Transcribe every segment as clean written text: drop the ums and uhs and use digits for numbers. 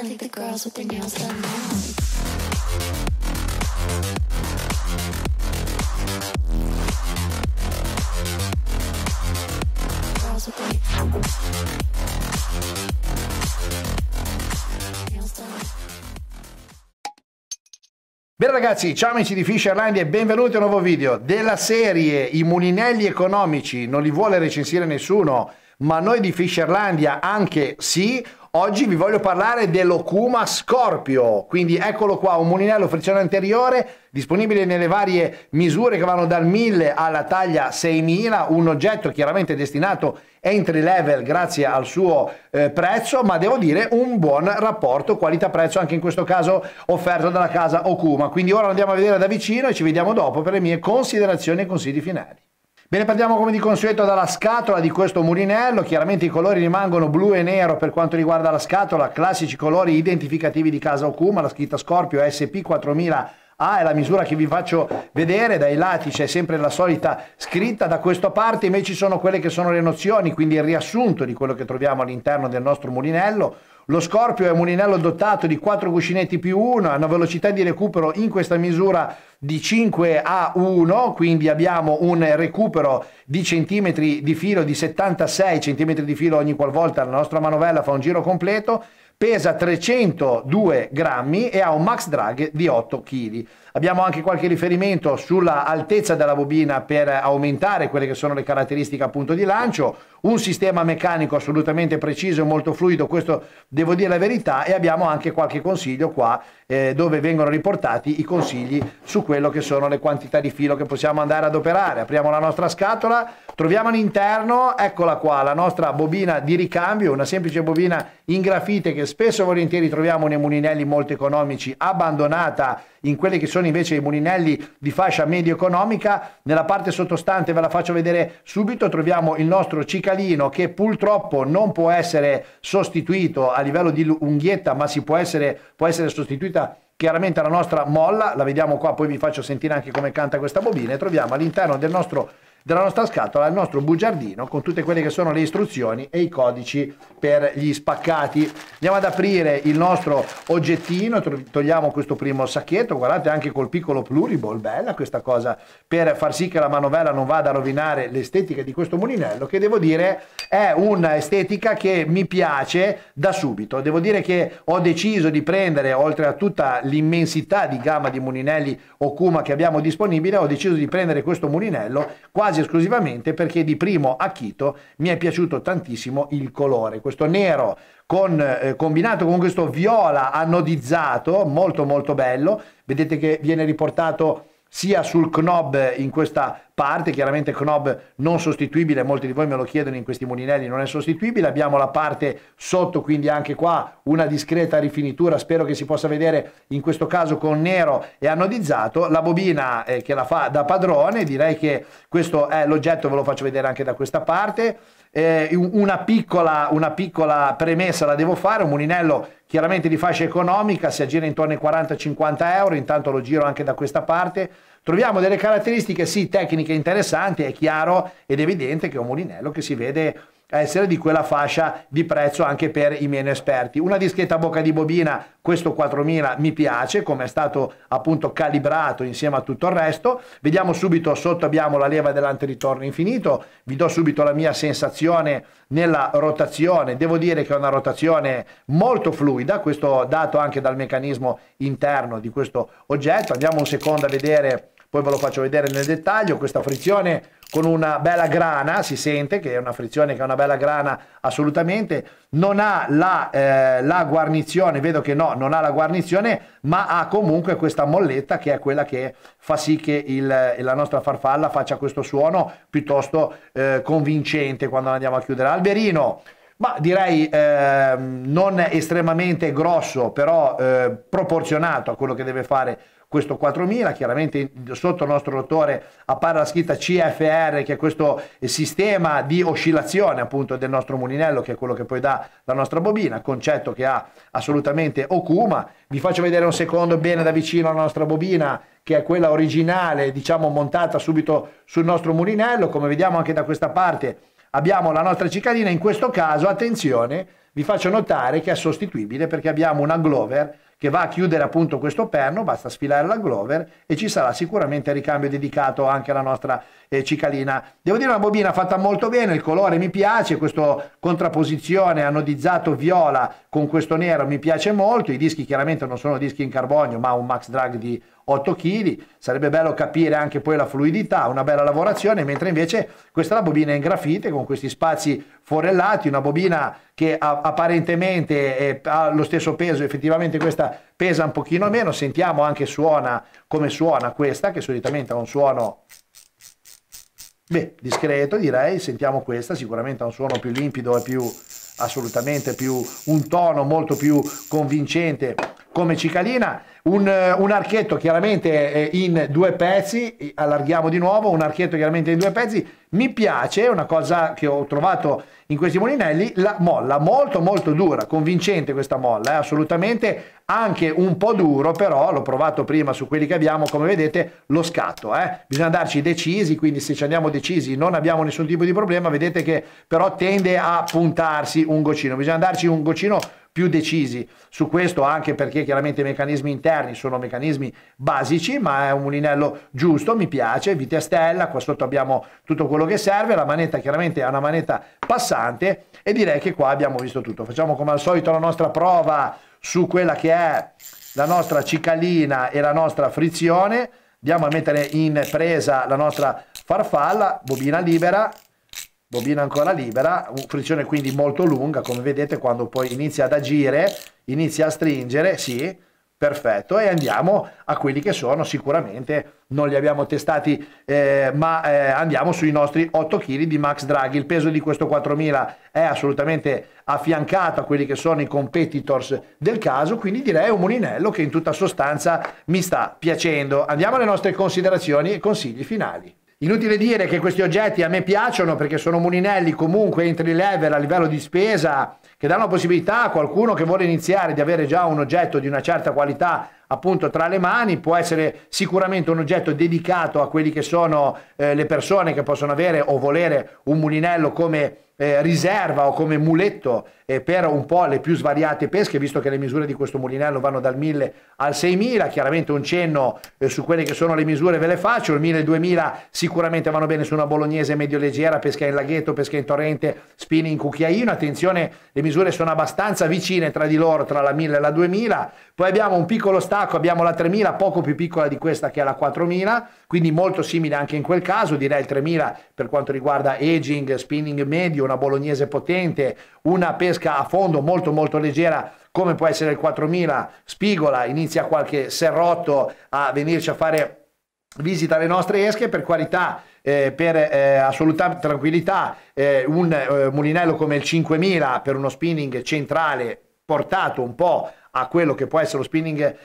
I think the girls with their nails done now. Girls with their nails done. Bene ragazzi, ciao amici di Fisherlandia e benvenuti a un nuovo video della serie I mulinelli economici non li vuole recensire nessuno, ma noi di Fisherlandia anche sì. Oggi vi voglio parlare dell'Okuma Scorpio, quindi eccolo qua, un mulinello frizione anteriore disponibile nelle varie misure che vanno dal 1000 alla taglia 6000, un oggetto chiaramente destinato entry level grazie al suo prezzo, ma devo dire un buon rapporto qualità-prezzo anche in questo caso offerto dalla casa Okuma. Quindi ora lo andiamo a vedere da vicino e ci vediamo dopo per le mie considerazioni e consigli finali. Bene, partiamo come di consueto dalla scatola di questo mulinello. Chiaramente i colori rimangono blu e nero per quanto riguarda la scatola, classici colori identificativi di casa Okuma, la scritta Scorpio SP4000. Ah, è la misura che vi faccio vedere, dai lati c'è sempre la solita scritta, da questa parte invece sono quelle che sono le nozioni, quindi il riassunto di quello che troviamo all'interno del nostro mulinello. Lo Scorpio è un mulinello dotato di 4 cuscinetti più 1, ha una velocità di recupero in questa misura di 5 a 1, quindi abbiamo un recupero di centimetri di filo di 76 centimetri di filo ogni qualvolta la nostra manovella fa un giro completo. Pesa 302 grammi e ha un max drag di 8 kg. Abbiamo anche qualche riferimento sulla altezza della bobina per aumentare quelle che sono le caratteristiche appunto di lancio, un sistema meccanico assolutamente preciso e molto fluido, questo devo dire la verità, e abbiamo anche qualche consiglio qua dove vengono riportati i consigli su quello che sono le quantità di filo che possiamo andare ad operare. Apriamo la nostra scatola, troviamo all'interno, eccola qua, la nostra bobina di ricambio, una semplice bobina in grafite che spesso e volentieri troviamo nei mulinelli molto economici, abbandonata in quelli che sono invece i mulinelli di fascia medio economica. Nella parte sottostante ve la faccio vedere subito, troviamo il nostro cicalino che purtroppo non può essere sostituito a livello di unghietta, ma si può essere sostituita chiaramente la nostra molla, la vediamo qua, poi vi faccio sentire anche come canta questa bobina. E troviamo all'interno della nostra scatola il nostro bugiardino con tutte quelle che sono le istruzioni e i codici per gli spaccati. Andiamo ad aprire il nostro oggettino, togliamo questo primo sacchetto, guardate anche col piccolo pluriball, bella questa cosa per far sì che la manovella non vada a rovinare l'estetica di questo mulinello, che devo dire è un'estetica che mi piace da subito. Devo dire che ho deciso di prendere, oltre a tutta l'immensità di gamma di mulinelli Okuma che abbiamo disponibile, ho deciso di prendere questo mulinello quasi esclusivamente perché di primo acchito mi è piaciuto tantissimo il colore, questo nero combinato con questo viola annodizzato, molto molto bello. Vedete che viene riportato sia sul knob in questa parte, chiaramente knob non sostituibile, molti di voi me lo chiedono, in questi mulinelli non è sostituibile. Abbiamo la parte sotto, quindi anche qua una discreta rifinitura, spero che si possa vedere in questo caso con nero e annodizzato, la bobina che la fa da padrone. Direi che questo è l'oggetto, ve lo faccio vedere anche da questa parte. Una piccola premessa la devo fare, un mulinello chiaramente di fascia economica, si aggira intorno ai 40-50 euro, intanto lo giro anche da questa parte. Troviamo delle caratteristiche sì tecniche interessanti, è chiaro ed evidente che è un mulinello che si vede essere di quella fascia di prezzo anche per i meno esperti. Una discreta bocca di bobina, questo 4000 mi piace come è stato appunto calibrato insieme a tutto il resto. Vediamo subito, sotto abbiamo la leva dell'anteritorno infinito, vi do subito la mia sensazione nella rotazione. Devo dire che è una rotazione molto fluida, questo dato anche dal meccanismo interno di questo oggetto. Andiamo un secondo a vedere, poi ve lo faccio vedere nel dettaglio, questa frizione con una bella grana, si sente che è una frizione che ha una bella grana assolutamente. Non ha la guarnizione, vedo che no, non ha la guarnizione, ma ha comunque questa molletta che è quella che fa sì che la nostra farfalla faccia questo suono piuttosto convincente quando andiamo a chiudere. Alberino, ma direi non estremamente grosso, però proporzionato a quello che deve fare questo 4000. Chiaramente sotto il nostro rotore appare la scritta CFR, che è questo sistema di oscillazione appunto del nostro mulinello, che è quello che poi dà la nostra bobina, concetto che ha assolutamente Okuma. Vi faccio vedere un secondo bene da vicino la nostra bobina, che è quella originale, diciamo montata subito sul nostro mulinello. Come vediamo anche da questa parte abbiamo la nostra cicalina, in questo caso attenzione, vi faccio notare che è sostituibile, perché abbiamo una glover che va a chiudere appunto questo perno, basta sfilare la glover e ci sarà sicuramente ricambio dedicato anche alla nostra cicalina. Devo dire, una bobina fatta molto bene, il colore mi piace, questa contrapposizione anodizzato viola con questo nero mi piace molto. I dischi chiaramente non sono dischi in carbonio ma un max drag di 8 kg, sarebbe bello capire anche poi la fluidità, una bella lavorazione, mentre invece questa è la bobina in grafite con questi spazi forellati, una bobina che apparentemente ha lo stesso peso, effettivamente questa pesa un pochino meno. Sentiamo anche suona come suona questa, che solitamente ha un suono discreto, direi. Sentiamo questa, sicuramente ha un suono più limpido e più assolutamente più un tono molto più convincente come cicalina. Un archetto chiaramente in due pezzi, allarghiamo di nuovo, un archetto chiaramente in due pezzi. Mi piace una cosa che ho trovato in questi mulinelli, la molla molto molto dura, convincente questa molla, assolutamente, anche un po' duro però, l'ho provato prima su quelli che abbiamo, come vedete lo scatto, bisogna andarci decisi, quindi se ci andiamo decisi non abbiamo nessun tipo di problema. Vedete che però tende a puntarsi un goccino, bisogna andarci un goccino più decisi su questo, anche perché chiaramente i meccanismi interni sono meccanismi basici, ma è un mulinello giusto, mi piace, vitestella, qua sotto abbiamo tutto quello che serve, la manetta chiaramente è una manetta passante e direi che qua abbiamo visto tutto. Facciamo come al solito la nostra prova su quella che è la nostra cicalina e la nostra frizione, andiamo a mettere in presa la nostra farfalla, bobina libera, bobina ancora libera, frizione quindi molto lunga, come vedete quando poi inizia ad agire, inizia a stringere, sì, perfetto. E andiamo a quelli che sono, sicuramente non li abbiamo testati, andiamo sui nostri 8 kg di Max Drag. Il peso di questo 4000 è assolutamente affiancato a quelli che sono i competitors del caso, quindi direi un mulinello che in tutta sostanza mi sta piacendo. Andiamo alle nostre considerazioni e consigli finali. Inutile dire che questi oggetti a me piacciono perché sono mulinelli comunque entry level a livello di spesa, che danno possibilità a qualcuno che vuole iniziare di avere già un oggetto di una certa qualità appunto tra le mani. Può essere sicuramente un oggetto dedicato a quelli che sono le persone che possono avere o volere un mulinello come riserva o come muletto per un po' le più svariate pesche, visto che le misure di questo mulinello vanno dal 1000 al 6000, chiaramente un cenno su quelle che sono le misure ve le faccio. Il 1000 e il 2000 sicuramente vanno bene su una bolognese medio leggera, pesca in laghetto, pesca in torrente, spini in cucchiaino. Attenzione, le misure sono abbastanza vicine tra di loro, tra la 1000 e la 2000. Poi abbiamo un piccolo stacco, abbiamo la 3000, poco più piccola di questa che è la 4000, quindi molto simile anche in quel caso, direi il 3000 per quanto riguarda edging, spinning medio, una bolognese potente, una pesca a fondo molto molto leggera come può essere il 4000 spigola, inizia qualche serrotto a venirci a fare visita alle nostre esche. Per qualità, per assoluta tranquillità, un mulinello come il 5000 per uno spinning centrale portato un po' a quello che può essere lo spinning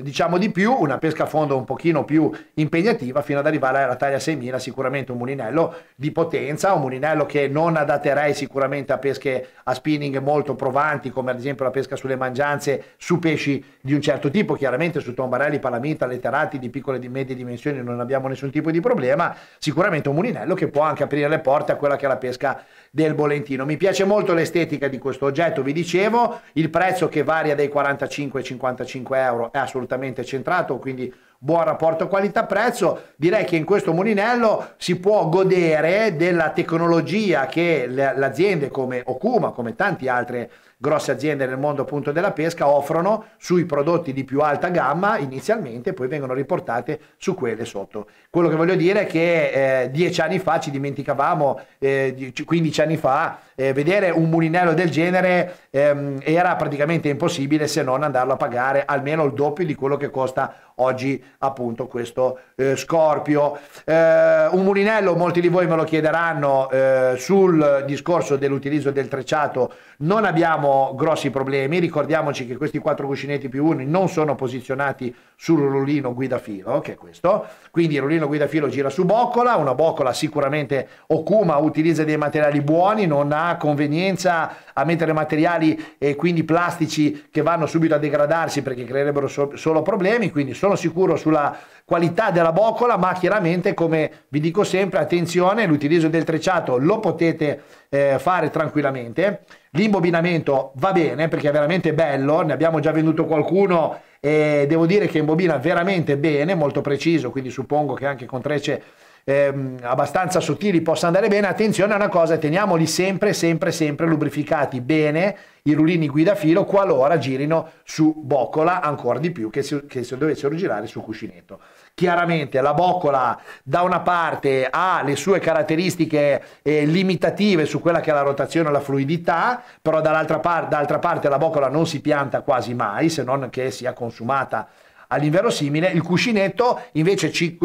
diciamo di più, una pesca a fondo un pochino più impegnativa, fino ad arrivare alla taglia 6000. Sicuramente un mulinello di potenza, un mulinello che non adatterei sicuramente a pesche a spinning molto provanti, come ad esempio la pesca sulle mangianze, su pesci di un certo tipo. Chiaramente su tombarelli, palamita, letterati di piccole e medie dimensioni non abbiamo nessun tipo di problema. Sicuramente un mulinello che può anche aprire le porte a quella che è la pesca del Bolentino. Mi piace molto l'estetica di questo oggetto, vi dicevo. Il prezzo, che varia dai 45 ai 55 euro, è assolutamente centrato, quindi buon rapporto qualità-prezzo. Direi che in questo mulinello si può godere della tecnologia che le aziende come Okuma, come tante altre grosse aziende nel mondo appunto della pesca, offrono sui prodotti di più alta gamma inizialmente, poi vengono riportate su quelle sotto. Quello che voglio dire è che 10 anni fa ci dimenticavamo, 15 anni fa, vedere un mulinello del genere era praticamente impossibile, se non andarlo a pagare almeno il doppio di quello che costa oggi appunto questo Scorpio. Un mulinello, molti di voi me lo chiederanno, sul discorso dell'utilizzo del trecciato non abbiamo grossi problemi. Ricordiamoci che questi 4 cuscinetti più 1 non sono posizionati sul rullino guidafilo, che è questo, quindi il rullino guidafilo gira su boccola, una boccola sicuramente Okuma utilizza dei materiali buoni, non ha convenienza a mettere materiali e quindi plastici che vanno subito a degradarsi perché creerebbero solo problemi, quindi sono sicuro sulla qualità della boccola, ma chiaramente, come vi dico sempre, attenzione, l'utilizzo del trecciato lo potete fare tranquillamente, l'imbobinamento va bene perché è veramente bello, ne abbiamo già venduto qualcuno e devo dire che imbobina veramente bene, molto preciso, quindi suppongo che anche con trecce abbastanza sottili possa andare bene. Attenzione a una cosa, teniamoli sempre lubrificati bene i rullini guidafilo qualora girino su boccola, ancora di più che se dovessero girare su cuscinetto. Chiaramente la boccola da una parte ha le sue caratteristiche limitative su quella che è la rotazione e la fluidità, però dall'altra parte la boccola non si pianta quasi mai, se non che sia consumata all'inverosimile. Il cuscinetto invece ci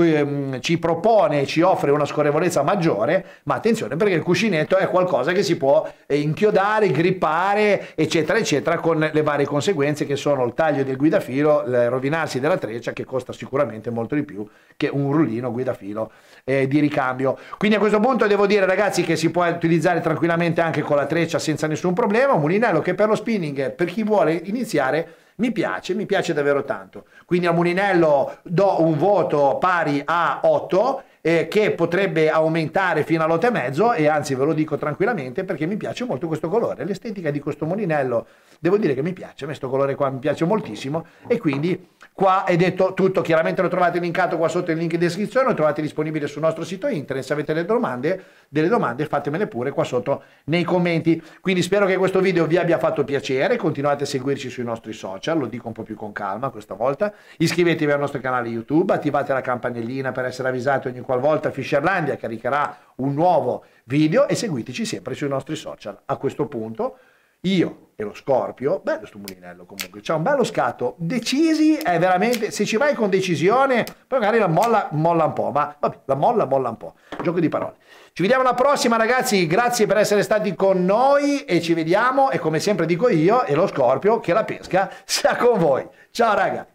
propone e ci offre una scorrevolezza maggiore, ma attenzione perché il cuscinetto è qualcosa che si può inchiodare, grippare eccetera eccetera, con le varie conseguenze che sono il taglio del guidafilo, il rovinarsi della treccia che costa sicuramente molto di più che un rullino guidafilo di ricambio. Quindi a questo punto devo dire ragazzi che si può utilizzare tranquillamente anche con la treccia senza nessun problema, un mulinello che per lo spinning, per chi vuole iniziare, mi piace davvero tanto. Quindi al mulinello do un voto pari a 8, che potrebbe aumentare fino all'8,5, e anzi ve lo dico tranquillamente perché mi piace molto questo colore, l'estetica di questo mulinello, devo dire che mi piace, questo colore qua mi piace moltissimo. E quindi qua è detto tutto, chiaramente lo trovate linkato qua sotto il link in descrizione, lo trovate disponibile sul nostro sito internet, se avete delle domande fatemele pure qua sotto nei commenti. Quindi spero che questo video vi abbia fatto piacere, continuate a seguirci sui nostri social, lo dico un po' più con calma questa volta, iscrivetevi al nostro canale YouTube, attivate la campanellina per essere avvisati ogni qualvolta Fisherlandia caricherà un nuovo video e seguiteci sempre sui nostri social. A questo punto io e lo Scorpio, bello sto mulinello comunque, c'è un bello scatto, decisi è veramente, se ci vai con decisione, poi magari la molla un po', ma vabbè, la molla un po', gioco di parole. Ci vediamo alla prossima ragazzi, grazie per essere stati con noi e ci vediamo, e come sempre dico io e lo Scorpio, che la pesca sia con voi. Ciao raga!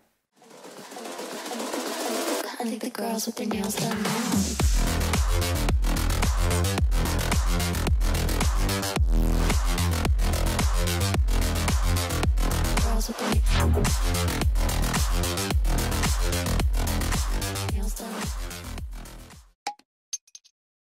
I think the girls with their nails done now.